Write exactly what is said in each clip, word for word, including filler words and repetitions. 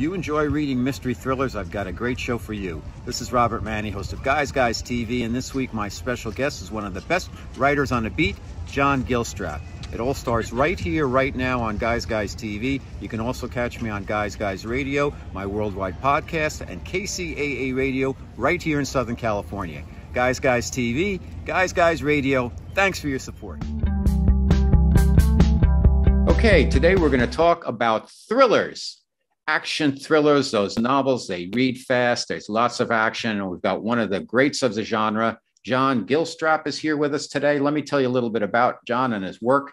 you enjoy reading mystery thrillers, I've got a great show for you. This is Robert Manni, host of Guys Guys T V, and this week my special guest is one of the best writers on the beat, John Gilstrap. It all starts right here, right now on Guys Guys T V. You can also catch me on Guys Guys Radio, my worldwide podcast, and K C A A Radio right here in Southern California. Guys Guys T V, Guys Guys Radio, thanks for your support. Okay, today we're going to talk about thrillers, action thrillers, those novels, they read fast, there's lots of action, and we've got one of the greats of the genre, John Gilstrap, is here with us today. Let me tell you a little bit about John and his work.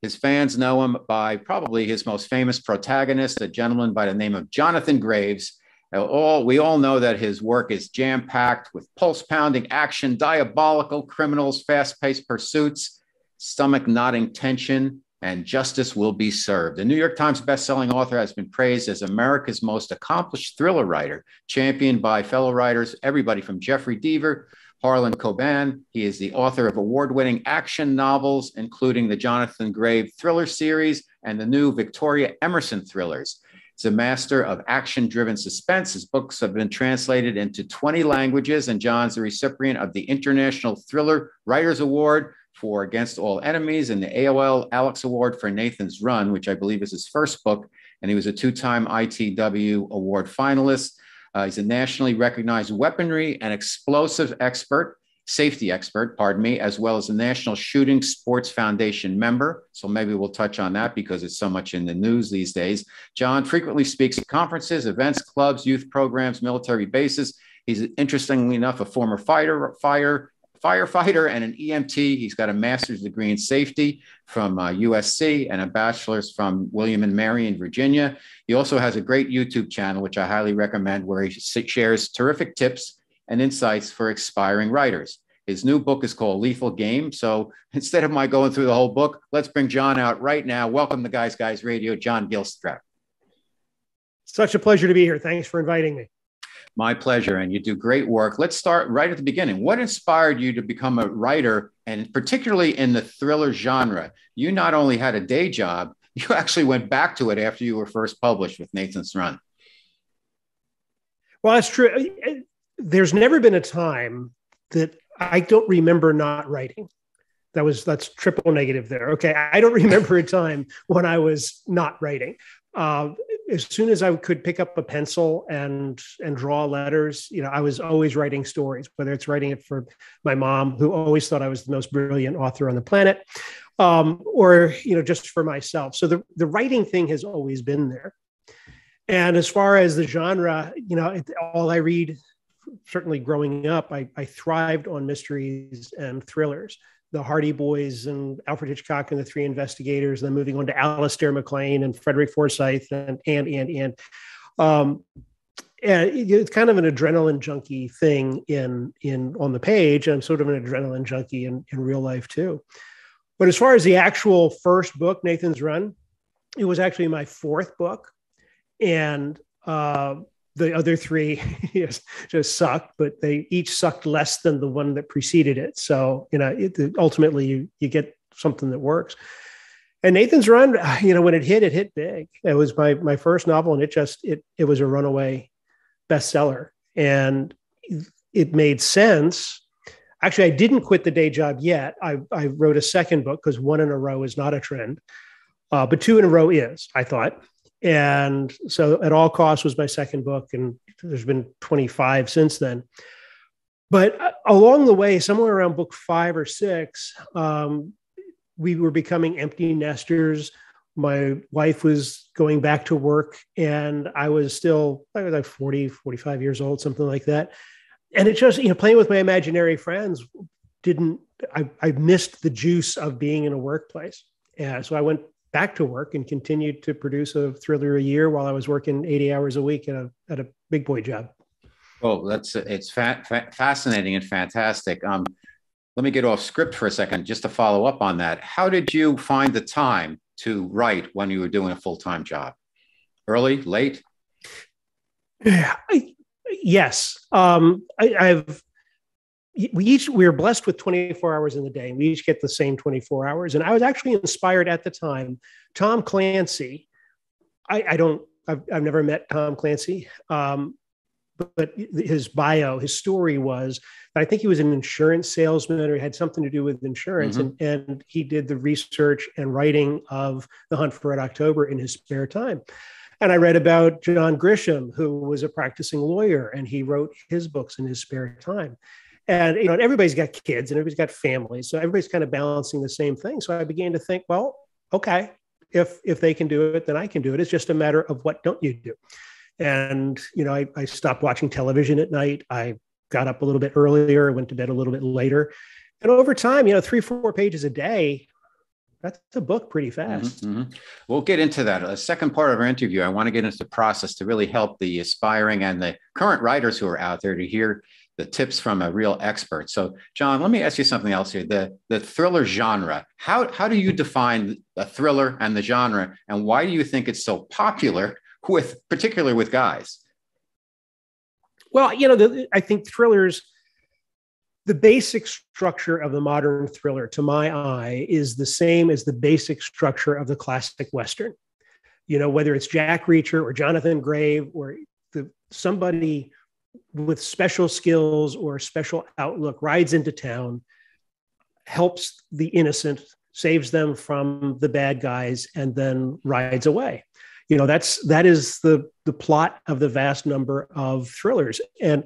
His fans know him by probably his most famous protagonist, a gentleman by the name of Jonathan Graves. All, we all know that his work is jam-packed with pulse-pounding action, diabolical criminals, fast-paced pursuits, stomach-knotting tension, and justice will be served. The New York Times bestselling author has been praised as America's most accomplished thriller writer, championed by fellow writers, everybody from Jeffrey Deaver, Harlan Coben. He is the author of award-winning action novels, including the Jonathan Grave Thriller series and the new Victoria Emerson Thrillers. He's a master of action-driven suspense. His books have been translated into twenty languages, and John's the recipient of the International Thriller Writers Award for Against All Enemies and the A O L Alex Award for Nathan's Run, which I believe is his first book, and he was a two-time I T W Award finalist. Uh, he's a nationally recognized weaponry and explosive expert, safety expert, pardon me, as well as a National Shooting Sports Foundation member. So maybe we'll touch on that because it's so much in the news these days. John frequently speaks at conferences, events, clubs, youth programs, military bases. He's, interestingly enough, a former fighter, fire, firefighter and an E M T. He's got a master's degree in safety from uh, U S C and a bachelor's from William and Mary in Virginia. He also has a great YouTube channel, which I highly recommend, where he shares terrific tips and insights for aspiring writers. His new book is called Lethal Game. So instead of my going through the whole book, let's bring John out right now. Welcome to Guys Guys Radio, John Gilstrap. Such a pleasure to be here. Thanks for inviting me. My pleasure, and you do great work. Let's start right at the beginning. What inspired you to become a writer, and particularly in the thriller genre? You not only had a day job, you actually went back to it after you were first published with Nathan's Run. Well, that's true. There's never been a time that I don't remember not writing. That was, that's triple negative there. Okay, I don't remember a time when I was not writing. Uh, as soon as I could pick up a pencil and and draw letters, you know, I was always writing stories, whether it's writing it for my mom, who always thought I was the most brilliant author on the planet, um, or, you know, just for myself. So the, the writing thing has always been there. And as far as the genre, you know, it, all I read, certainly growing up, I, I thrived on mysteries and thrillers. The Hardy Boys and Alfred Hitchcock and the Three Investigators, and then moving on to Alistair MacLean and Frederick Forsyth and, and, and, and. Um, and it's kind of an adrenaline junkie thing in, in, on the page. I'm sort of an adrenaline junkie in, in real life too. But as far as the actual first book, Nathan's Run, it was actually my fourth book. And uh, the other three yes, just sucked, but they each sucked less than the one that preceded it. So, you know, it, ultimately you, you get something that works. And Nathan's Run, you know, when it hit, it hit big. It was my, my first novel, and it just, it, it was a runaway bestseller, and it made sense. Actually, I didn't quit the day job yet. I, I wrote a second book because one in a row is not a trend, uh, but two in a row is, I thought. And so At All Costs was my second book, and there's been twenty-five since then. But along the way, somewhere around book five or six, um, we were becoming empty nesters. My wife was going back to work, and I was still, I was like forty, forty-five years old, something like that. And it just, you know, playing with my imaginary friends didn't, I, I missed the juice of being in a workplace. Yeah, so I went back to work and continued to produce a thriller a year while I was working eighty hours a week at a, at a big boy job. Oh, that's, it's fa fa fascinating and fantastic. Um, let me get off script for a second, just to follow up on that. How did you find the time to write when you were doing a full-time job? Early, late? I, yes. Um, I, I've, we each, we were blessed with twenty-four hours in the day. We each get the same twenty-four hours. And I was actually inspired at the time. Tom Clancy, I, I don't I've, I've never met Tom Clancy, um, but his bio, his story was, I think he was an insurance salesman or had something to do with insurance. Mm-hmm. And, and he did the research and writing of The Hunt for Red October in his spare time. And I read about John Grisham, who was a practicing lawyer, and he wrote his books in his spare time. And, you know, and everybody's got kids and everybody's got families. So everybody's kind of balancing the same thing. So I began to think, well, okay, if if they can do it, then I can do it. It's just a matter of what don't you do? And, you know, I, I stopped watching television at night. I got up a little bit earlier, went to bed a little bit later. And over time, you know, three, four pages a day, that's a book pretty fast. Mm-hmm. We'll get into that. The second part of our interview, I want to get into the process to really help the aspiring and the current writers who are out there to hear the tips from a real expert. So, John, let me ask you something else here. The, the thriller genre, how, how do you define a thriller and the genre? And why do you think it's so popular, with particularly with guys? Well, you know, the, I think thrillers, the basic structure of the modern thriller, to my eye, is the same as the basic structure of the classic Western. You know, whether it's Jack Reacher or Jonathan Grave or the, somebody with special skills or special outlook rides into town, helps the innocent, saves them from the bad guys, and then rides away. You know, that's, that is the, the plot of the vast number of thrillers. And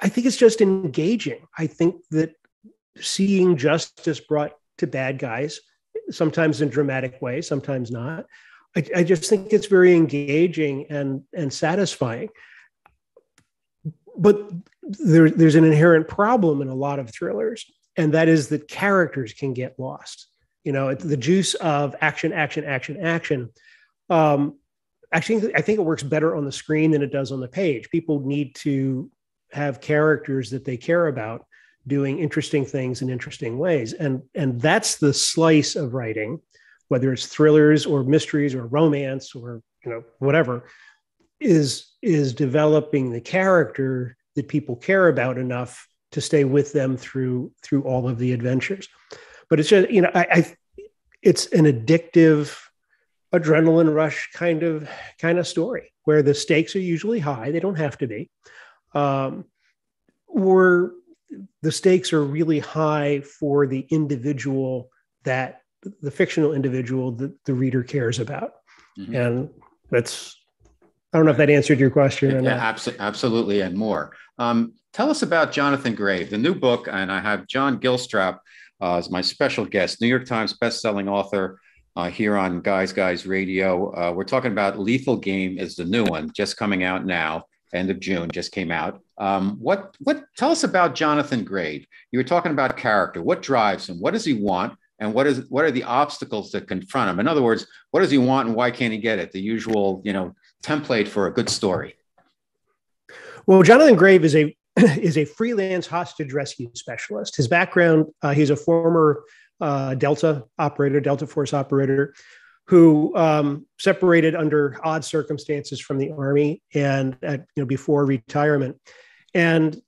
I think it's just engaging. I think that seeing justice brought to bad guys, sometimes in dramatic ways, sometimes not. I, I just think it's very engaging and, and satisfying. But there, there's an inherent problem in a lot of thrillers, and that is that characters can get lost. You know, the juice of action, action, action, action. Um, actually, I think it works better on the screen than it does on the page. People need to have characters that they care about doing interesting things in interesting ways. And, and that's the slice of writing, whether it's thrillers or mysteries or romance or, you know, whatever, is, is developing the character that people care about enough to stay with them through, through all of the adventures. But it's just, you know, I, I it's an addictive, adrenaline rush kind of kind of story where the stakes are usually high. They don't have to be, um, or the stakes are really high for the individual, that the fictional individual that the reader cares about. Mm-hmm. And that's, I don't know if that answered your question or not. Yeah, abso- absolutely, and more. Um, tell us about Jonathan Grave, the new book, and I have John Gilstrap uh, as my special guest, New York Times bestselling author. Uh, here on Guys Guys Radio. Uh, we're talking about Lethal Game is the new one, just coming out now, end of June, just came out. Um, what, what, tell us about Jonathan Grave. You were talking about character. What drives him? What does he want? And what is, what are the obstacles that confront him? In other words, what does he want and why can't he get it? The usual, you know, template for a good story. Well, Jonathan Grave is a, is a freelance hostage rescue specialist. His background, uh, he's a former Uh, Delta operator, Delta Force operator, who um, separated under odd circumstances from the Army and at, you know, before retirement. And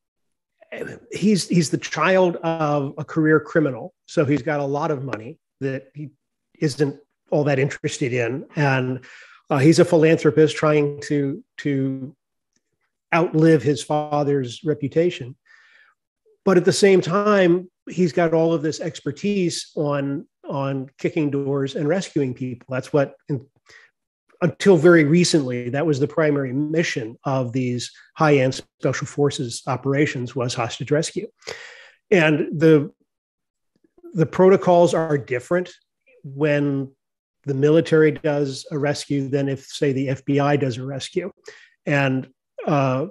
he's he's the child of a career criminal. So he's got a lot of money that he isn't all that interested in. And uh, he's a philanthropist trying to, to outlive his father's reputation. But at the same time, he's got all of this expertise on, on kicking doors and rescuing people. That's what, until very recently, that was the primary mission of these high-end special forces operations, was hostage rescue. And the, the protocols are different when the military does a rescue than if, say, the F B I does a rescue. And uh,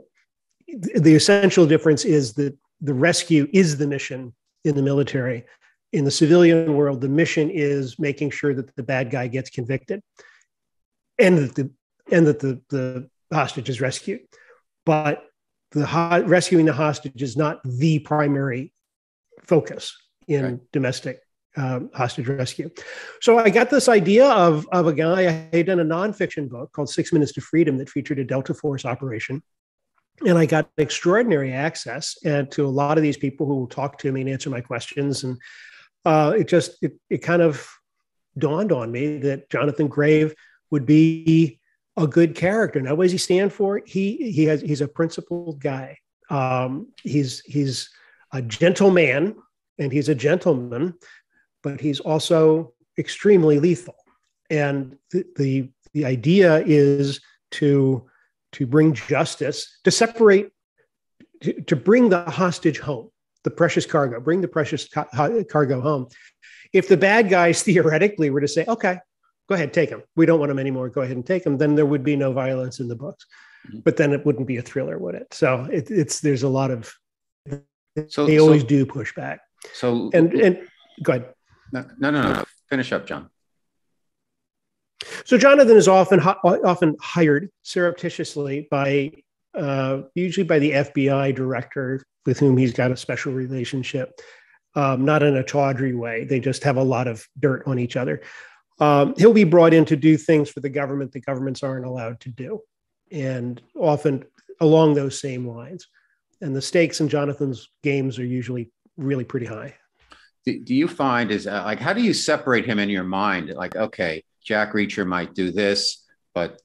the essential difference is that the rescue is the mission in the military. In the civilian world, the mission is making sure that the bad guy gets convicted and that the, and that the, the hostage is rescued. But the ho- rescuing the hostage is not the primary focus in right. domestic um, hostage rescue. So I got this idea of, of a guy. I had done a nonfiction book called Six Minutes to Freedom that featured a Delta Force operation. And I got extraordinary access and to a lot of these people who will talk to me and answer my questions. And uh, it just, it, it kind of dawned on me that Jonathan Grave would be a good character. Now, what does he stand for? He he has he's a principled guy. Um, he's he's a gentleman, and he's a gentleman, but he's also extremely lethal. And the the, the idea is to to bring justice, to separate, to, to bring the hostage home, the precious cargo, bring the precious ca- cargo home. If the bad guys theoretically were to say, okay, go ahead, take him, we don't want him anymore, go ahead and take him, then there would be no violence in the books. Mm-hmm. But then it wouldn't be a thriller, would it? So it, it's there's a lot of, so, they always so, do push back. So and and go ahead. No, no, no, no. Finish up, John. So Jonathan is often often hired surreptitiously by uh, usually by the F B I director, with whom he's got a special relationship. Um, not in a tawdry way. They just have a lot of dirt on each other. Um, he'll be brought in to do things for the government that governments aren't allowed to do, and often along those same lines. And the stakes in Jonathan's games are usually really pretty high. Do, do you find is uh, like, how do you separate him in your mind? Like, okay, Jack Reacher might do this, but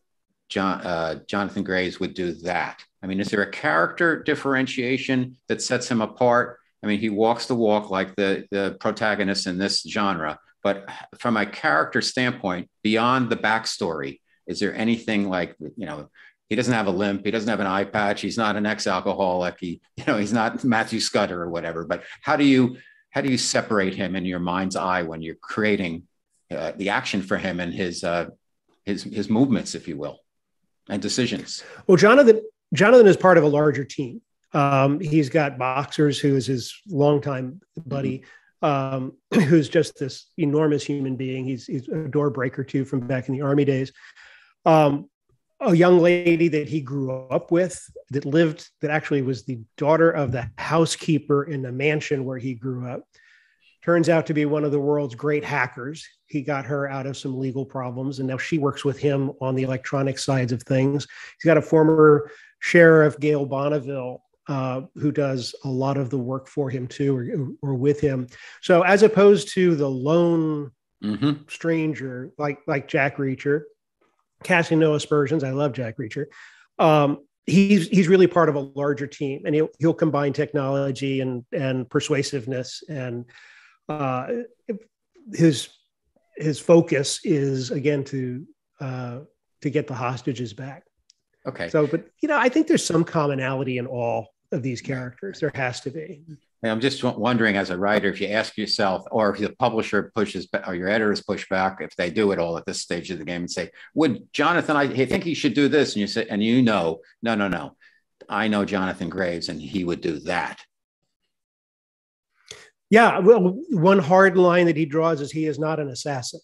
John, uh, Jonathan Graves would do that. I mean, is there a character differentiation that sets him apart? I mean, he walks the walk like the, the protagonist in this genre, but from a character standpoint, beyond the backstory, is there anything like, you know, he doesn't have a limp, he doesn't have an eye patch, he's not an ex-alcoholic, he, you know, he's not Matthew Scudder or whatever, but how do you, how do you separate him in your mind's eye when you're creating uh, the action for him and his, uh, his, his movements, if you will, and decisions? Well, Jonathan, Jonathan is part of a larger team. Um, he's got Boxers, who is his longtime buddy, um, who's just this enormous human being. He's, he's a door breaker too from back in the Army days. Um, a young lady that he grew up with, that lived, that actually was the daughter of the housekeeper in the mansion where he grew up, turns out to be one of the world's great hackers. He got her out of some legal problems, and now she works with him on the electronic sides of things. He's got a former sheriff, Gail Bonneville, Uh, who does a lot of the work for him too, or, or with him. So as opposed to the lone mm-hmm. stranger, like, like Jack Reacher, casting no aspersions, I love Jack Reacher. Um, he's, he's really part of a larger team, and he'll, he'll combine technology and, and persuasiveness, and uh, his, his focus is again to, uh, to get the hostages back. Okay. So, but, you know, I think there's some commonality in all of these characters. There has to be. And I'm just wondering, as a writer, if you ask yourself, or if the publisher pushes back, or your editors push back, if they do it all at this stage of the game and say, would Jonathan, I think he should do this. And you say, and you know, no, no, no, I know Jonathan Graves, and he would do that. Yeah. Well, one hard line that he draws is he is not an assassin.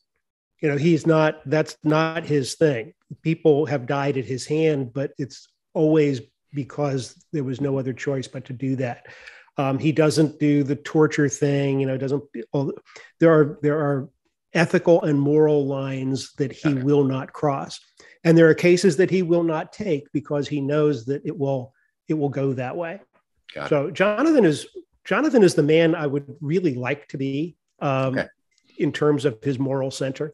You know, he's not, that's not his thing. People have died at his hand, but it's always because there was no other choice but to do that. Um, he doesn't do the torture thing, you know, doesn't, there are, there are ethical and moral lines that he okay. will not cross. And there are cases that he will not take because he knows that it will, it will go that way. Got so it. Jonathan is, Jonathan is the man I would really like to be um, okay. in terms of his moral center.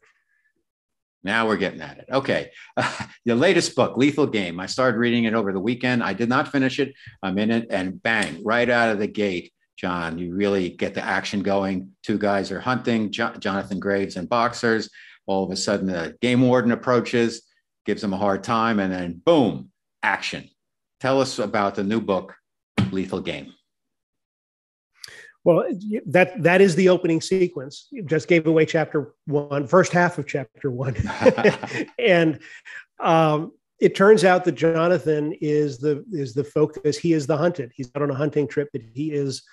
Now we're getting at it. Okay. Uh, the latest book, Lethal Game. I started reading it over the weekend. I did not finish it. I'm in it, and bang, right out of the gate, John, you really get the action going. Two guys are hunting, Jo- Jonathan Graves and Boxers. All of a sudden, the game warden approaches, gives them a hard time, and then boom, action. Tell us about the new book, Lethal Game. Well, that that is the opening sequence. You just gave away chapter one, first half of chapter one. And um, it turns out that Jonathan is the is the focus. He is the hunted. He's out on a hunting trip, but he is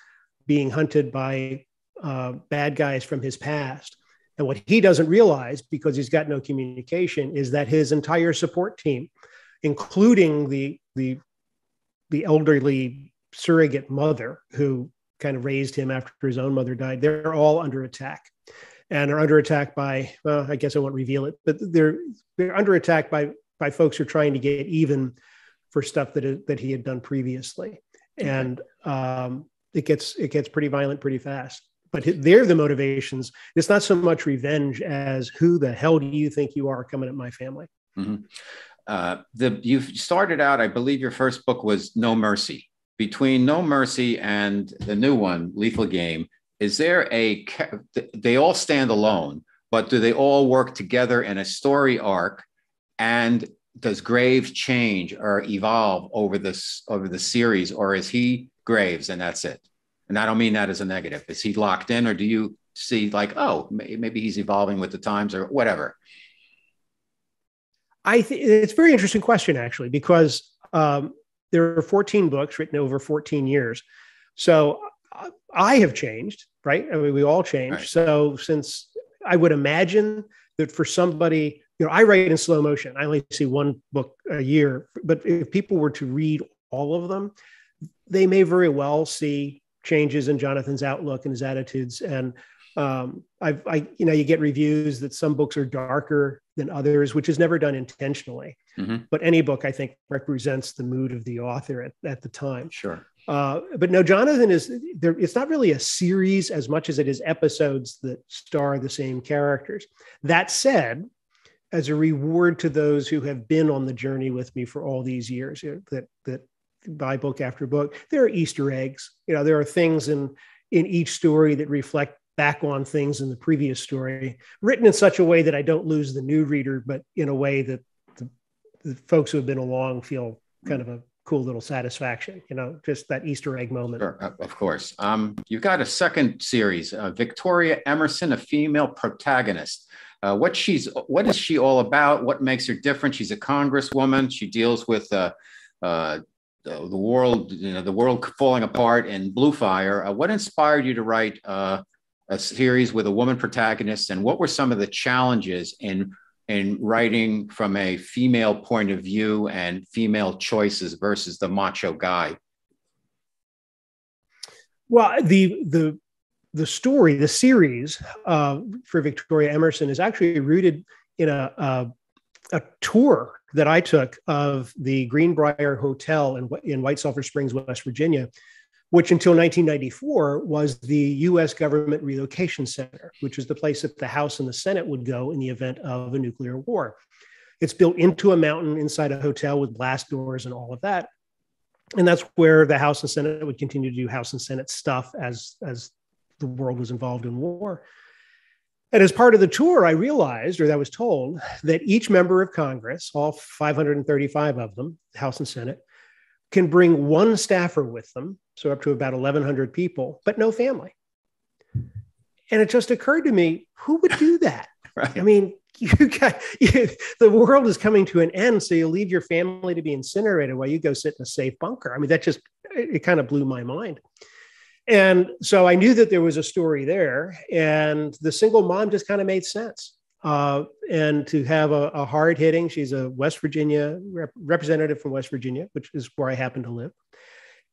being hunted by uh, bad guys from his past. And what he doesn't realize, because he's got no communication, is that his entire support team, including the the the elderly surrogate mother who kind of raised him after his own mother died, they're all under attack, and are under attack by, well, I guess I won't reveal it, but they're, they're under attack by, by folks who are trying to get even for stuff that, it, that he had done previously. And um, it gets, it gets pretty violent pretty fast, but they're the motivations. It's not so much revenge as who the hell do you think you are coming at my family? Mm-hmm. Uh, the you started out, I believe your first book was No Mercy. Between No Mercy and the new one, Lethal Game, is there a, they all stand alone, but do they all work together in a story arc? And does Graves change or evolve over this, over the series, or is he Graves and that's it? And I don't mean that as a negative. Is he locked in, or do you see like, oh, maybe he's evolving with the times or whatever? I think it's a very interesting question, actually, because um, there are fourteen books written over fourteen years. So I have changed, right? I mean, we all change. Right. So since I would imagine that for somebody, you know, I write in slow motion. I only see one book a year, but if people were to read all of them, they may very well see changes in Jonathan's outlook and his attitudes. And um, I've, I, you know, you get reviews that some books are darker than others, which is never done intentionally. Mm-hmm. But any book, I think, represents the mood of the author at, at the time. Sure. Uh, but no, Jonathan is there. It's not really a series as much as it is episodes that star the same characters. That said, as a reward to those who have been on the journey with me for all these years, you know, that that by book after book, there are Easter eggs. You know, there are things in in each story that reflect back on things in the previous story, written in such a way that I don't lose the new reader, but in a way that the, the folks who have been along feel kind of a cool little satisfaction, you know, just that Easter egg moment. Sure, of course. Um, you've got a second series, uh, Victoria Emerson, a female protagonist. Uh, what she's, what is she all about? What makes her different? She's a congresswoman. She deals with uh, uh, the world, you know, the world falling apart in Blue Fire. Uh, what inspired you to write uh, a series with a woman protagonist, and what were some of the challenges in in writing from a female point of view and female choices versus the macho guy? Well, the, the, the story, the series uh, for Victoria Emerson is actually rooted in a, a, a tour that I took of the Greenbrier Hotel in, in White Sulphur Springs, West Virginia, which until nineteen ninety-four was the U S Government Relocation Center, which is the place that the House and the Senate would go in the event of a nuclear war. It's built into a mountain inside a hotel with blast doors and all of that. And that's where the House and Senate would continue to do House and Senate stuff as, as the world was involved in war. And as part of the tour, I realized, or I was told, that each member of Congress, all five hundred thirty-five of them, House and Senate, can bring one staffer with them, so up to about eleven hundred people, but no family. And it just occurred to me, who would do that? Right. I mean, you got, you, the world is coming to an end, so you leave your family to be incinerated while you go sit in a safe bunker. I mean, that just, it, it kind of blew my mind. And so I knew that there was a story there, and the single mom just kind of made sense. Uh, and to have a, a hard hitting, she's a West Virginia rep, representative from West Virginia, which is where I happen to live.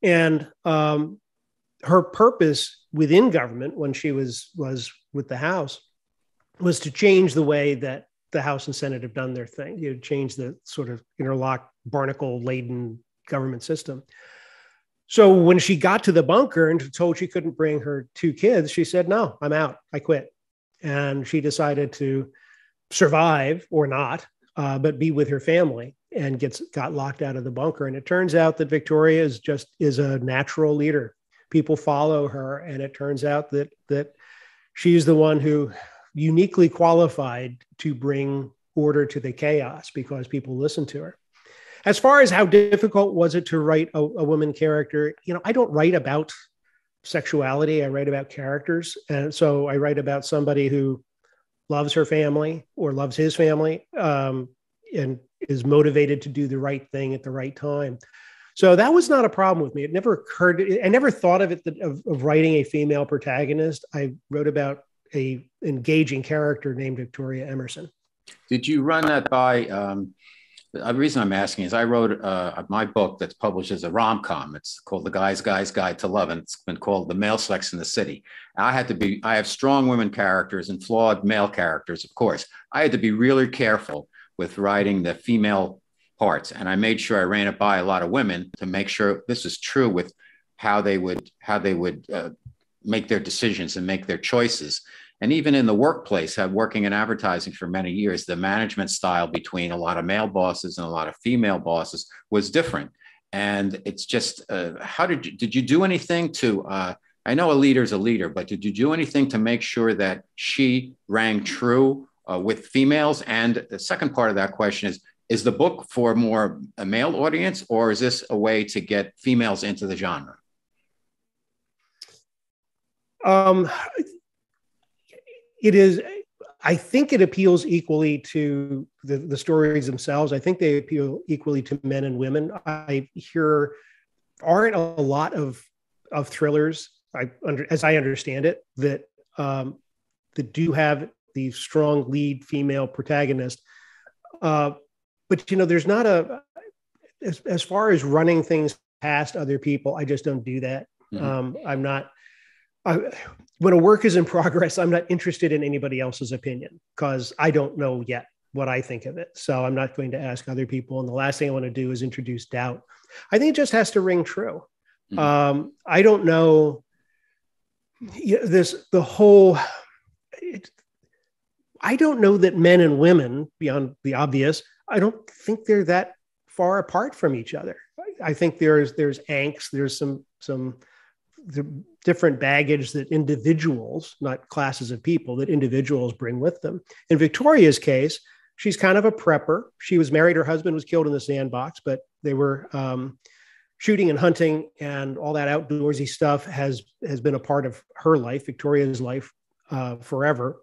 And um, her purpose within government when she was, was with the House was to change the way that the House and Senate have done their thing, you know, change the sort of interlocked, barnacle laden government system. So when she got to the bunker and told she couldn't bring her two kids, she said, no, I'm out, I quit. And she decided to survive or not, uh, but be with her family, and gets got locked out of the bunker. And it turns out that Victoria is just is a natural leader. People follow her. And it turns out that that she's the one who uniquely qualified to bring order to the chaos because people listen to her. As far as how difficult was it to write a, a woman character, you know, I don't write about sexuality. I write about characters. And so I write about somebody who loves her family or loves his family um, and is motivated to do the right thing at the right time. So that was not a problem with me. It never occurred. I never thought of it, that, of, of writing a female protagonist. I wrote about a engaging character named Victoria Emerson. Did you run that by, um, the reason I'm asking is I wrote uh, my book that's published as a rom-com. It's called The Guys Guys Guide to Love, and it's been called The Male Sex in the City. I had to be, I have strong women characters and flawed male characters, of course. I had to be really careful with writing the female parts. And I made sure I ran it by a lot of women to make sure this is true with how they would, how they would uh, make their decisions and make their choices. And even in the workplace, I'm working in advertising for many years, the management style between a lot of male bosses and a lot of female bosses was different. And it's just, uh, how did you, did you do anything to, uh, I know a leader's a leader, but did you do anything to make sure that she rang true uh, with females? And the second part of that question is, is the book for more a male audience, or is this a way to get females into the genre? Um, it is, I think it appeals equally to the, the stories themselves. I think they appeal equally to men and women. I hear aren't a lot of, of thrillers, I under, as I understand it, that, um, that do have the strong lead female protagonist. Uh, But, you know, there's not a, as, as far as running things past other people, I just don't do that. Mm-hmm. Um, I'm not, I, when a work is in progress, I'm not interested in anybody else's opinion because I don't know yet what I think of it. So I'm not going to ask other people. And the last thing I want to do is introduce doubt. I think it just has to ring true. Mm-hmm. Um, I don't know this, the whole, it, I don't know that men and women, beyond the obvious, I don't think they're that far apart from each other. I think there's there's angst, there's some some the different baggage that individuals, not classes of people, that individuals bring with them. In Victoria's case, she's kind of a prepper. She was married, her husband was killed in the sandbox, but they were um, shooting and hunting, and all that outdoorsy stuff has has been a part of her life, Victoria's life, uh, forever.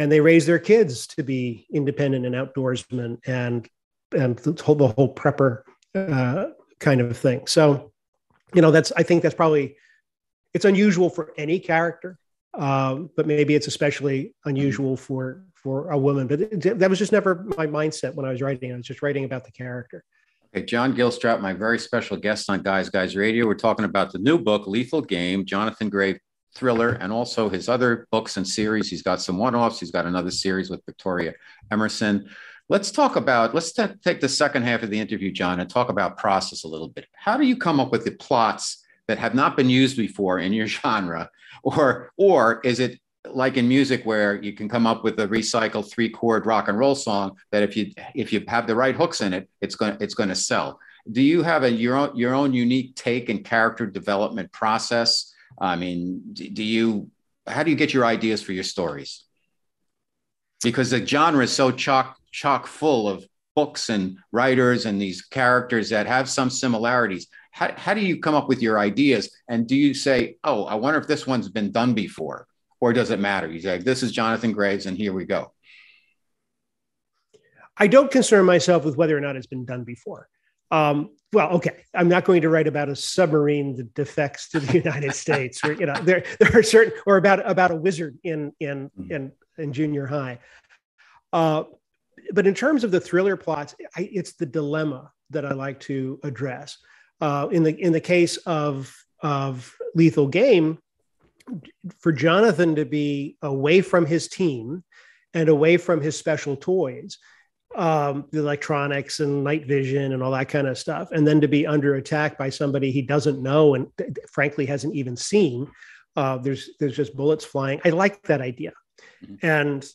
And they raise their kids to be independent and outdoorsmen, and and the whole, the whole prepper uh, kind of thing. So, you know, that's I think that's probably it's unusual for any character, um, but maybe it's especially unusual for for a woman. But it, that was just never my mindset when I was writing. I was just writing about the character. Okay, John Gilstrap, my very special guest on Guys Guys Radio. We're talking about the new book, Lethal Game, Jonathan Grave Thriller, and also his other books and series. He's got some one-offs. He's got another series with Victoria Emerson. Let's talk about, let's t- take the second half of the interview, John, and talk about process a little bit. How do you come up with the plots that have not been used before in your genre? Or, or is it like in music where you can come up with a recycled three-chord rock and roll song that if you if you have the right hooks in it, it's going it's going to sell? Do you have a your own, your own unique take and character development process? I mean, do you, how do you get your ideas for your stories? Because the genre is so chock, chock full of books and writers and these characters that have some similarities. How, how do you come up with your ideas? And do you say, oh, I wonder if this one's been done before, or does it matter? You say, this is Jonathan Graves and here we go. I don't concern myself with whether or not it's been done before. Um, well, okay. I'm not going to write about a submarine that defects to the United States, or, you know, there, there are certain, or about, about a wizard in, in, in, in junior high. Uh, but in terms of the thriller plots, I, it's the dilemma that I like to address. Uh, in the, in the case of, of Lethal Game, for Jonathan to be away from his team and away from his special toys, um, the electronics and night vision and all that kind of stuff. And then to be under attack by somebody he doesn't know and frankly hasn't even seen, uh, there's, there's just bullets flying. I like that idea. Mm-hmm. And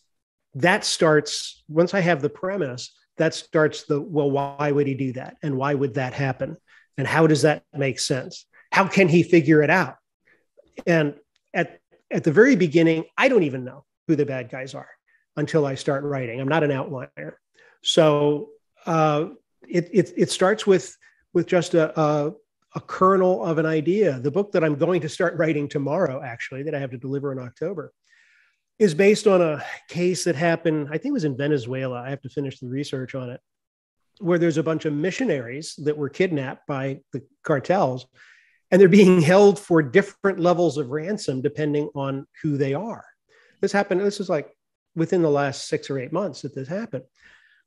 that starts, once I have the premise, that starts the, well, why would he do that? And why would that happen? And how does that make sense? How can he figure it out? And at, at the very beginning, I don't even know who the bad guys are until I start writing. I'm not an outliner. So uh, it, it it starts with with just a, a a kernel of an idea. The book that I'm going to start writing tomorrow, actually, that I have to deliver in October, is based on a case that happened, I think it was in Venezuela. I have to finish the research on it, where there's a bunch of missionaries that were kidnapped by the cartels, and they're being held for different levels of ransom depending on who they are. This happened, this was like within the last six or eight months that this happened.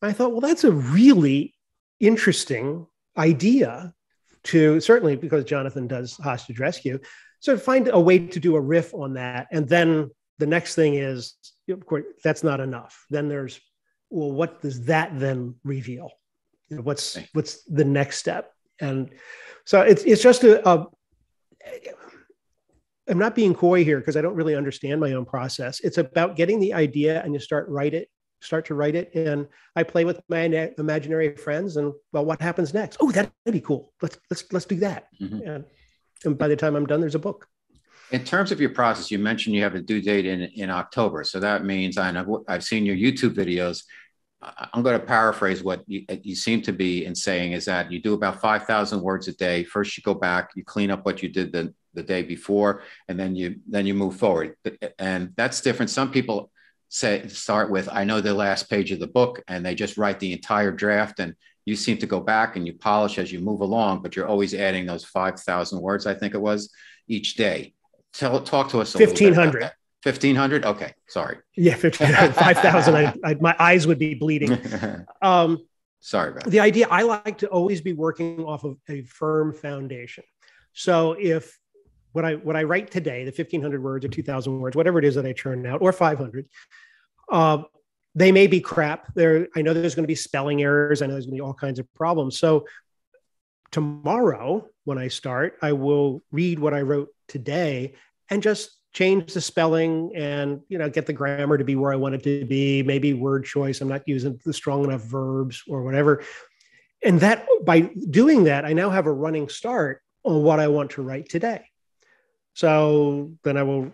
I thought, well, that's a really interesting idea to, certainly because Jonathan does hostage rescue, so find a way to do a riff on that. And then the next thing is, of course, that's not enough. Then there's, well, what does that then reveal? You know, what's what's the next step? And so it's it's just a, a I'm not being coy here because I don't really understand my own process. It's about getting the idea and you start write it, start to write it. And I play with my imaginary friends and, well, what happens next? Oh, that'd be cool. Let's, let's, let's do that. Mm-hmm. And, and by the time I'm done, there's a book. In terms of your process, you mentioned you have a due date in, in October. So that means, I know, I've seen your YouTube videos. I'm going to paraphrase what you, you seem to be in saying is that you do about five thousand words a day. First, you go back, you clean up what you did the, the day before, and then you, then you move forward. And that's different. Some people say, start with, I know the last page of the book, and they just write the entire draft. And you seem to go back and you polish as you move along, but you're always adding those five thousand words, I think it was, each day. Tell, talk to us a little bit about that. fifteen hundred. Okay. Sorry. Yeah. five thousand. I, I, my eyes would be bleeding. Um, Sorry about that. The idea, I like to always be working off of a firm foundation. So if what I, what I write today, the fifteen hundred words or two thousand words, whatever it is that I churn out, or five hundred, uh, they may be crap there. I know there's going to be spelling errors. I know there's going to be all kinds of problems. So tomorrow when I start, I will read what I wrote today and just change the spelling and, you know, get the grammar to be where I want it to be, maybe word choice. I'm not using the strong enough verbs or whatever. And that, by doing that, I now have a running start on what I want to write today. So then I will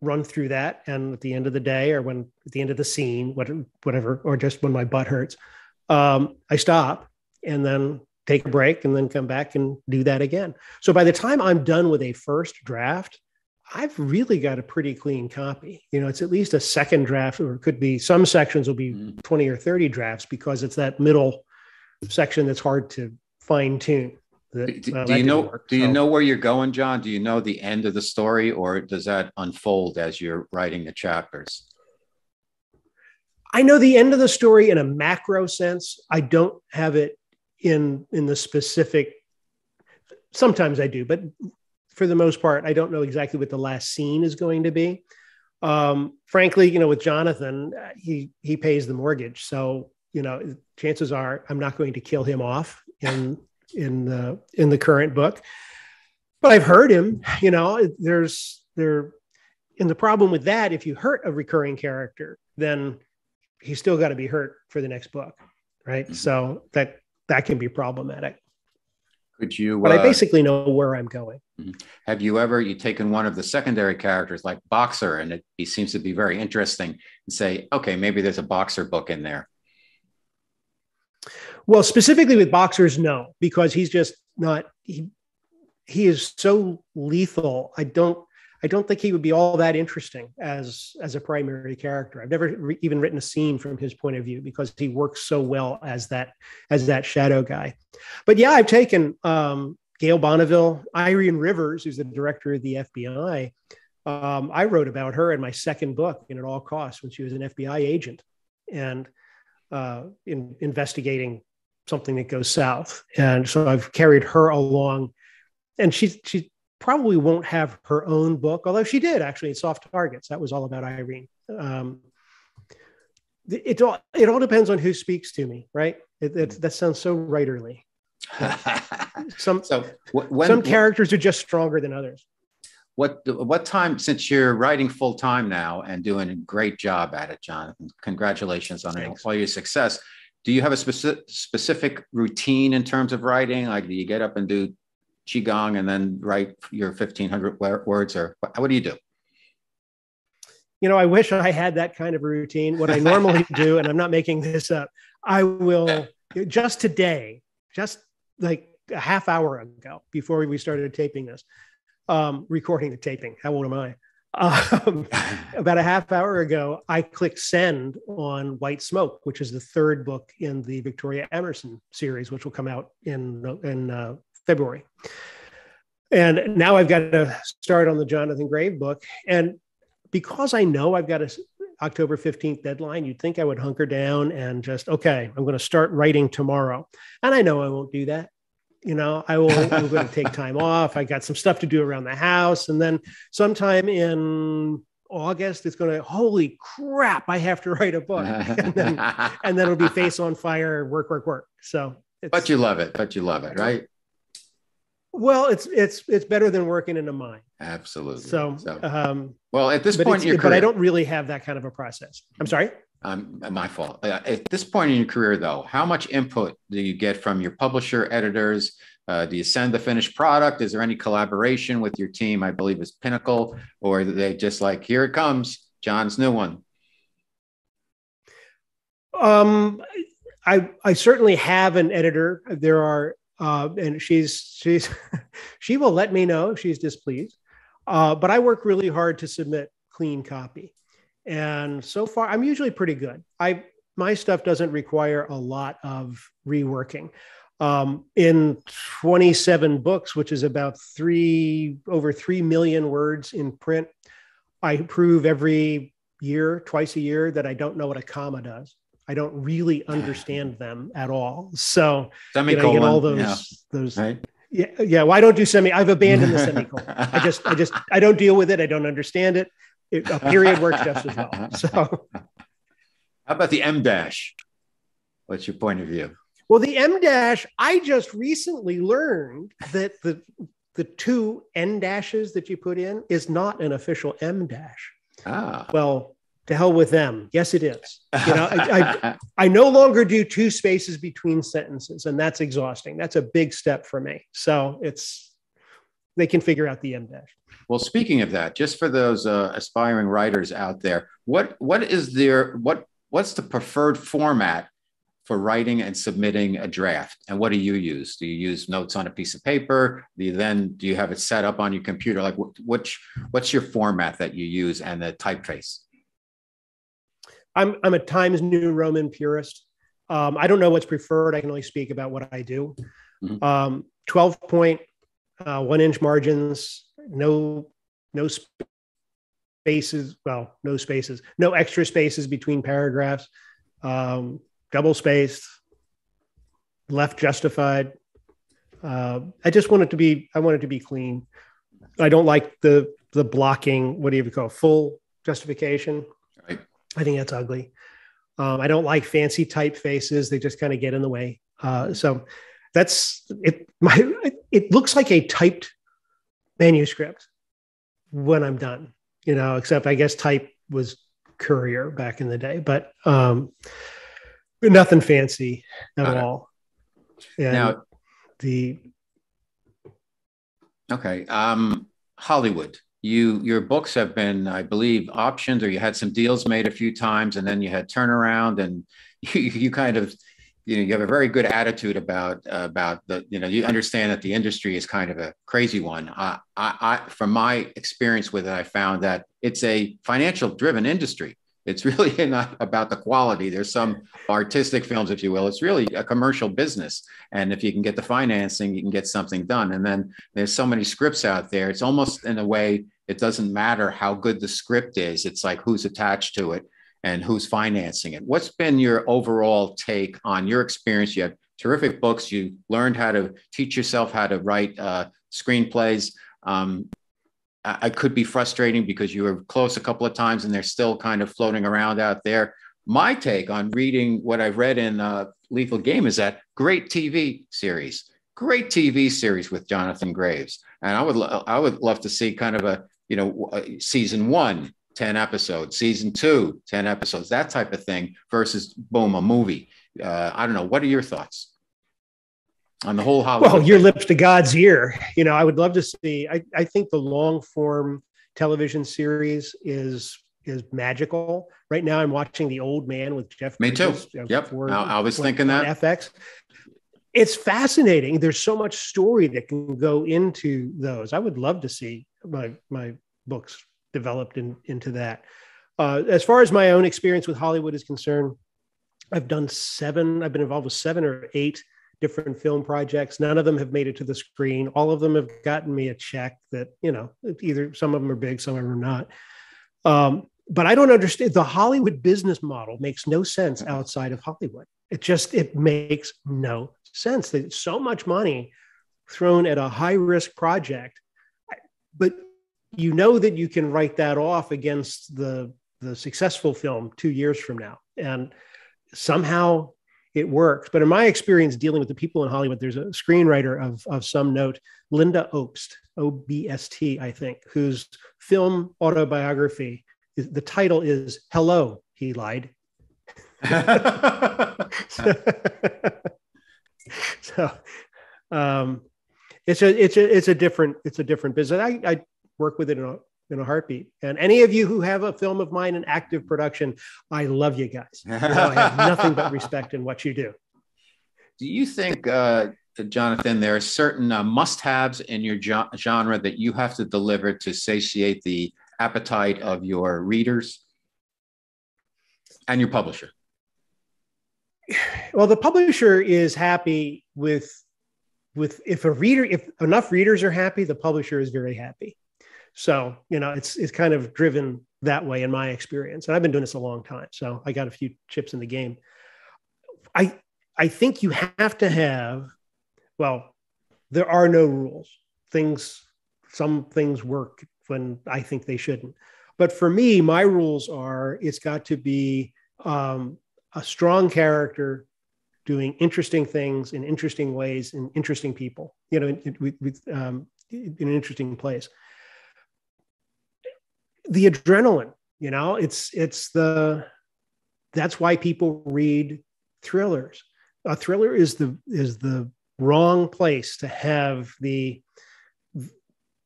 run through that. And at the end of the day, or when at the end of the scene, whatever, or just when my butt hurts, um, I stop and then take a break and then come back and do that again. So by the time I'm done with a first draft, I've really got a pretty clean copy. You know, it's at least a second draft, or it could be, some sections will be twenty or thirty drafts because it's that middle section that's hard to fine tune. That, do, well, do you know, work, do so. you know where you're going, John? Do you know the end of the story, or does that unfold as you're writing the chapters? I know the end of the story in a macro sense. I don't have it in, in the specific, sometimes I do, but for the most part, I don't know exactly what the last scene is going to be. Um, frankly, you know, with Jonathan, he, he pays the mortgage. So, you know, chances are I'm not going to kill him off in, in the, in the current book, but I've hurt him, you know, there's there. And the problem with that, if you hurt a recurring character, then he's still got to be hurt for the next book. Right. Mm-hmm. So that, that can be problematic. Could you, but I basically uh, know where I'm going. Have you ever, you taken one of the secondary characters like Boxer, and it, he seems to be very interesting, and say, okay, maybe there's a Boxer book in there? Well, specifically with Boxers, no, because he's just not, he, he is so lethal. I don't, I don't think he would be all that interesting as, as a primary character. I've never re- even written a scene from his point of view because he works so well as that, as that shadow guy. But yeah, I've taken um, Gail Bonneville, Irene Rivers, who's the director of the F B I. Um, I wrote about her in my second book, in At All Costs, when she was an F B I agent and uh, in investigating something that goes south. And so I've carried her along, and she's, she's, probably won't have her own book, although she did actually. It's Soft Targets. That was all about Irene. Um, it all it all depends on who speaks to me, right? It, it, that sounds so writerly. some so when, some characters are just stronger than others. What what time? Since you're writing full time now and doing a great job at it, Jonathan, congratulations on Thanks. all your success. Do you have a specific specific routine in terms of writing? Like, do you get up and do Qigong and then write your fifteen hundred words, or what do you do? You know, I wish I had that kind of routine. What I normally do, and I'm not making this up, I will just today, just like a half hour ago before we started taping this, um, recording the taping. How old am I? Um, about a half hour ago, I clicked send on White Smoke, which is the third book in the Victoria Emerson series, which will come out in, in, uh, February. And now I've got to start on the Jonathan Grave book. And because I know I've got a October fifteenth deadline, you'd think I would hunker down and just, okay, I'm going to start writing tomorrow. And I know I won't do that. You know, I will, I'm going to take time off. I got some stuff to do around the house. And then sometime in August, it's going to, holy crap, I have to write a book. And then, and then it'll be face on fire, work, work, work. So, it's, but you love it, but you love it, right? Well, it's it's it's better than working in a mine. Absolutely. So, so um, well, at this point in your career, but I don't really have that kind of a process. I'm sorry. Um, my fault. Uh, at this point in your career, though, how much input do you get from your publisher, editors? Uh, do you send the finished product? Is there any collaboration with your team? I believe it's Pinnacle, or are they just like, here it comes, John's new one. Um, I I certainly have an editor. There are. Uh, and she's, she's, she will let me know if she's displeased. Uh, but I work really hard to submit clean copy. And so far, I'm usually pretty good. I, my stuff doesn't require a lot of reworking. Um, in twenty-seven books, which is about three, over three million words in print, I prove every year, twice a year, that I don't know what a comma does. I don't really understand them at all. So semicolon, you know, you get all those, yeah. those, right? yeah, yeah. Well, I don't do semi, I've abandoned the semicolon. I just, I just, I don't deal with it. I don't understand it. it a period works just as well. So how about the M dash? What's your point of view? Well, the M dash, I just recently learned that the, the two N dashes that you put in is not an official M dash. Ah, well, to hell with them. Yes, it is. You know, I, I, I no longer do two spaces between sentences, and that's exhausting. That's a big step for me. So it's, they can figure out the M dash. Well, speaking of that, just for those uh, aspiring writers out there, what what is their what what's the preferred format for writing and submitting a draft? And what do you use? Do you use notes on a piece of paper? Do you then do you have it set up on your computer? Like, which what's your format that you use and the typeface? I'm, I'm a Times New Roman purist. Um, I don't know what's preferred. I can only speak about what I do. Mm-hmm. um, twelve point, uh, one inch margins, no, no spaces. Well, no spaces, no extra spaces between paragraphs, um, double spaced, left justified. Uh, I just want it to be, I want it to be clean. I don't like the, the blocking. What do you call it? Full justification. Right. I think that's ugly. Um, I don't like fancy typefaces. They just kind of get in the way. Uh, so that's it. My, it looks like a typed manuscript when I'm done, you know, except I guess type was Courier back in the day, but um, nothing fancy at uh, all. And now, the. Okay. Um, Hollywood. You, your books have been, I believe, optioned, or you had some deals made a few times, and then you had turnaround, and you, you kind of, you know, you have a very good attitude about uh, about the, you know, you understand that the industry is kind of a crazy one. I, I, I from my experience with it, I found that it's a financial driven industry. It's really not about the quality. There's some artistic films, if you will. It's really a commercial business. And if you can get the financing, you can get something done. And then there's so many scripts out there. It's almost, in a way, it doesn't matter how good the script is. It's like who's attached to it and who's financing it. What's been your overall take on your experience? You had terrific books. You learned how to teach yourself how to write uh, screenplays. Um, It could be frustrating because you were close a couple of times and they're still kind of floating around out there. My take on reading what I've read in uh, Lethal Game is that great T V series, great T V series with Jonathan Graves. And I would, I would love to see kind of a, you know, season one, ten episodes, season two, ten episodes, that type of thing versus boom, a movie. Uh, I don't know. What are your thoughts on the whole Hollywood? Well, your lips to God's ear. You know, I would love to see, I, I think the long form television series is, is magical. Right now I'm watching The Old Man with Jeff. Me Bridges, too. Uh, yep. For, I, I was thinking that. F X. It's fascinating. There's so much story that can go into those. I would love to see my, my books developed in, into that. Uh, as far as my own experience with Hollywood is concerned, I've done seven, I've been involved with seven or eight different film projects. None of them have made it to the screen. All of them have gotten me a check that, you know, either some of them are big, some of them are not. Um, but I don't understand. The Hollywood business model makes no sense outside of Hollywood. It just, it makes no sense. There's so much money thrown at a high risk project, but you know that you can write that off against the, the successful film two years from now. And somehow it works. But in my experience dealing with the people in Hollywood, there's a screenwriter of, of some note, Linda Obst, O B S T, I think, whose film autobiography, the title is Hello, He Lied. So um, it's a it's a it's a different it's a different business. I, I work with it in a in a heartbeat. And any of you who have a film of mine in active production, I love you guys. You know, I have nothing but respect in what you do. Do you think, uh, Jonathan, there are certain uh, must-haves in your genre that you have to deliver to satiate the appetite of your readers and your publisher? Well, the publisher is happy with, with if a reader, if enough readers are happy, the publisher is very happy. So, you know, it's, it's kind of driven that way in my experience. And I've been doing this a long time. So I got a few chips in the game. I, I think you have to have, well, there are no rules. Things, some things work when I think they shouldn't. But for me, my rules are, it's got to be um, a strong character doing interesting things in interesting ways and interesting people, you know, with, with, um, in an interesting place. The adrenaline, you know, it's, it's the, that's why people read thrillers. A thriller is the, is the wrong place to have the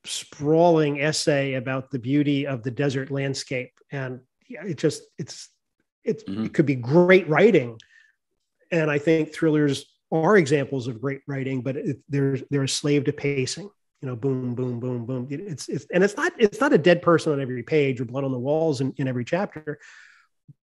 sprawling essay about the beauty of the desert landscape. And it just, it's, it's mm-hmm. it could be great writing. And I think thrillers are examples of great writing, but it, they're, they're a slave to pacing. You know, boom, boom, boom, boom. It's, it's and it's not it's not a dead person on every page or blood on the walls in, in every chapter,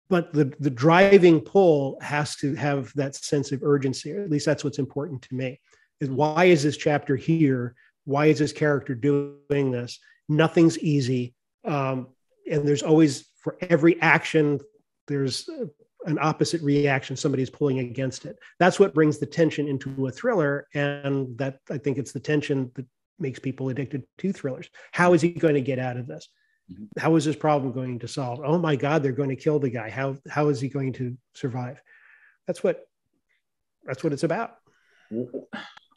but the the driving pull has to have that sense of urgency. Or at least that's what's important to me. Is why is this chapter here? Why is this character doing this? Nothing's easy, um, and there's always, for every action, there's an opposite reaction. Somebody's pulling against it. That's what brings the tension into a thriller, and that I think it's the tension that makes people addicted to thrillers. How is he going to get out of this? How is this problem going to solve? Oh my God, they're going to kill the guy. How, how is he going to survive? That's what, that's what it's about.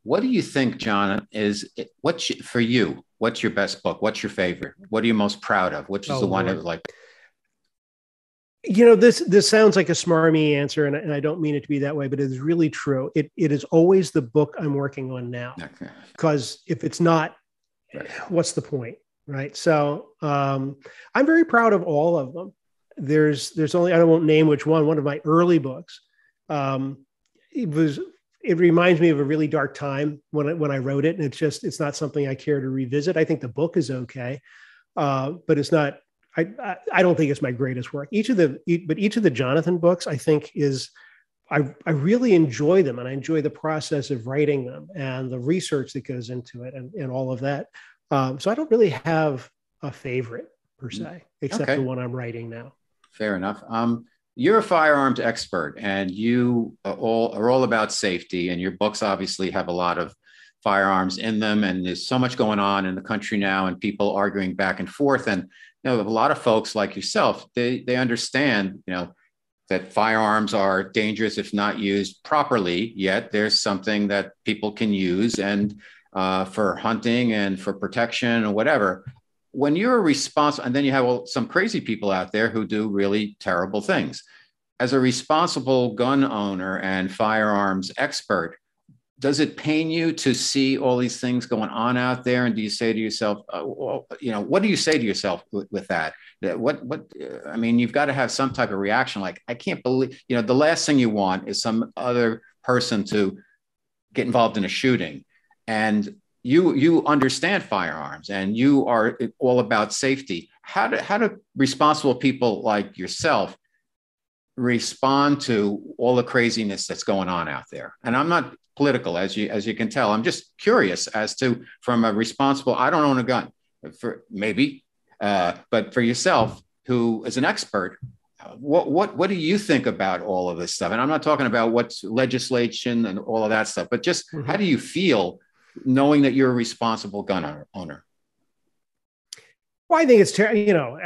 What do you think, John, is it, what's your, for you, what's your best book? What's your favorite? What are you most proud of? Which is oh, the one that like, you know, this, this sounds like a smarmy answer, and, and I don't mean it to be that way, but it's really true. It, it is always the book I'm working on now, because if it's not, right, what's the point, right? So um, I'm very proud of all of them. There's, there's only, I won't name which one, one of my early books. Um, it was, it reminds me of a really dark time when I, when I wrote it, and it's just, it's not something I care to revisit. I think the book is okay, uh, but it's not, I, I don't think it's my greatest work. Each of the, but each of the Jonathan books, I think is, I, I really enjoy them, and I enjoy the process of writing them and the research that goes into it, and, and all of that. Um, so I don't really have a favorite per se, except okay. the one I'm writing now. Fair enough. Um, you're a firearms expert, and you are all, are all about safety, and your books obviously have a lot of firearms in them. And there's so much going on in the country now, and people arguing back and forth. And you know, a lot of folks like yourself, they, they understand, you know, that firearms are dangerous if not used properly, yet there's something that people can use and uh, for hunting and for protection or whatever. When you're responsible, and then you have well, some crazy people out there who do really terrible things. As a responsible gun owner and firearms expert, does it pain you to see all these things going on out there? And do you say to yourself, uh, well, you know, what do you say to yourself with, with that? What, what, I mean, you've got to have some type of reaction. Like, I can't believe, you know, the last thing you want is some other person to get involved in a shooting. And you, you understand firearms, and you are all about safety. How do, how do responsible people like yourself respond to all the craziness that's going on out there? And I'm not political, as you as you can tell. I'm just curious as to, from a responsible, I don't own a gun, for maybe, uh, but for yourself, who is an expert, what what what do you think about all of this stuff? And I'm not talking about what's legislation and all of that stuff, but just mm-hmm. how do you feel knowing that you're a responsible gun owner? Well, I think it's ter- you know.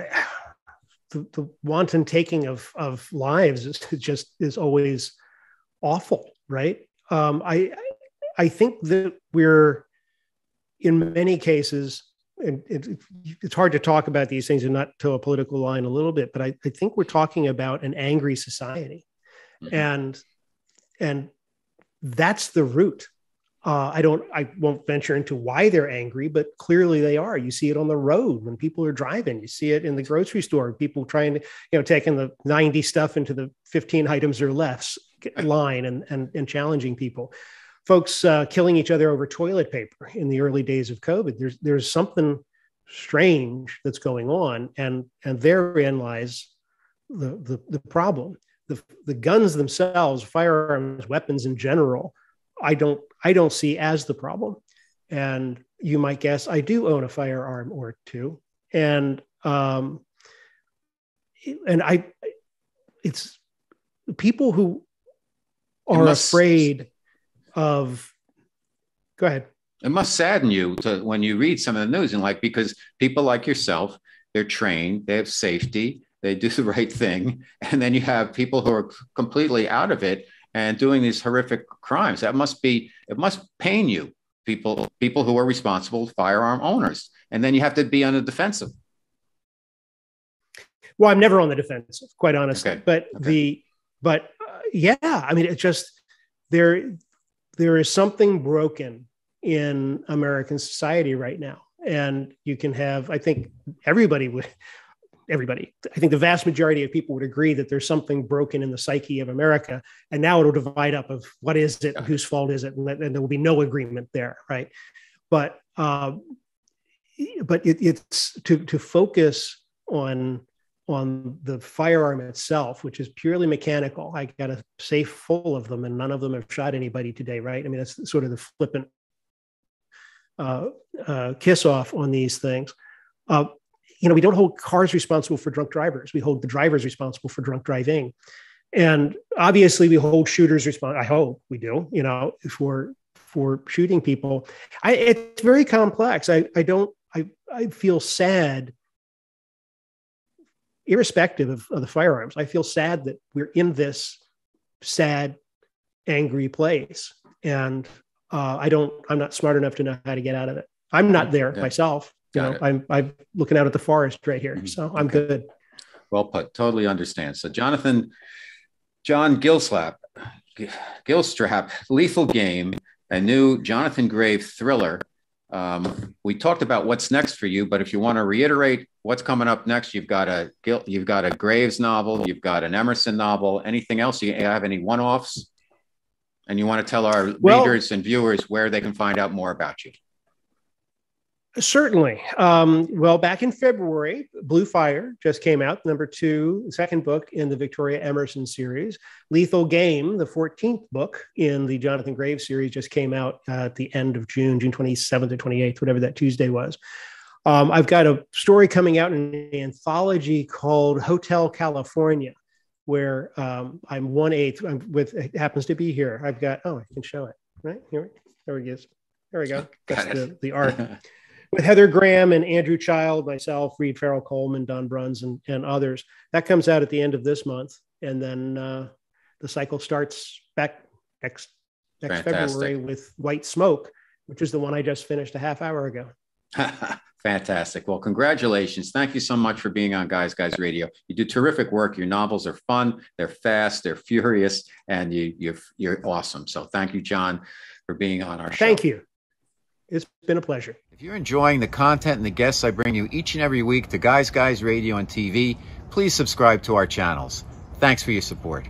The, the wanton taking of, of lives is just, is always awful, right? Um, I I think that we're, in many cases, and it, it's hard to talk about these things and not toe a political line a little bit, but I, I think we're talking about an angry society. Mm-hmm. And and that's the root. Uh, I don't, I won't venture into why they're angry, but clearly they are. You see it on the road when people are driving. You see it in the grocery store, people trying to, you know, taking the ninety stuff into the fifteen items or less line and and, and challenging people. Folks uh, killing each other over toilet paper in the early days of COVID. There's there's something strange that's going on, and and therein lies the the, the problem. The the guns themselves, firearms, weapons in general, I don't I don't see as the problem. And you might guess I do own a firearm or two. And um, and I, it's people who are must, afraid of, go ahead. It must sadden you to, when you read some of the news and like, because people like yourself, they're trained, they have safety, they do the right thing. And then you have people who are completely out of it and doing these horrific crimes. That must be, it must pain you, people people who are responsible firearm owners. And then you have to be on the defensive. Well, I'm never on the defensive, quite honestly. Okay. But okay. the, but uh, yeah, I mean, it just, there, there is something broken in American society right now. And you can have, I think everybody would, everybody, I think the vast majority of people would agree that there's something broken in the psyche of America. And now it'll divide up of what is it, and whose fault is it? And, and there will be no agreement there. Right. But, um, but it, it's to, to focus on, on the firearm itself, which is purely mechanical. I got a safe full of them and none of them have shot anybody today. Right. I mean, that's sort of the flippant uh, uh, kiss off on these things. Uh, You know, we don't hold cars responsible for drunk drivers. We hold the drivers responsible for drunk driving. And obviously we hold shooters responsible. I hope we do, you know, for, for shooting people. I, it's very complex. I, I don't, I, I feel sad, irrespective of, of the firearms. I feel sad that we're in this sad, angry place. And uh, I don't, I'm not smart enough to know how to get out of it. I'm not there yeah. myself. You know, I'm, I'm looking out at the forest right here. So I'm okay. good. Well put. Totally understand. So Jonathan, John Gilstrap, Gilstrap, Lethal Game, a new Jonathan Grave thriller. Um, we talked about what's next for you, but if you want to reiterate what's coming up next, you've got a you've got a Graves novel, you've got an Emerson novel, anything else? You have any one-offs? And you want to tell our well, readers and viewers where they can find out more about you. Certainly. Um, well, back in February, Blue Fire just came out, number two, second book in the Victoria Emerson series. Lethal Game, the fourteenth book in the Jonathan Graves series, just came out uh, at the end of June, June twenty-seventh or twenty-eighth, whatever that Tuesday was. Um, I've got a story coming out in an anthology called Hotel California, where um, I'm one-eighth, I'm with, it happens to be here. I've got, oh, I can show it, right? Here, there it is. There we go. That's the, the art. With Heather Graham and Andrew Child, myself, Reed Farrell Coleman, Don Bruns, and, and others. That comes out at the end of this month. And then uh, the cycle starts back next, next February with White Smoke, which is the one I just finished a half hour ago. Fantastic. Well, congratulations. Thank you so much for being on Guys Guys Radio. You do terrific work. Your novels are fun. They're fast. They're furious. And you, you're, you're awesome. So thank you, John, for being on our show. Thank you. It's been a pleasure. If you're enjoying the content and the guests I bring you each and every week to Guys Guys Radio and T V, please subscribe to our channels. Thanks for your support.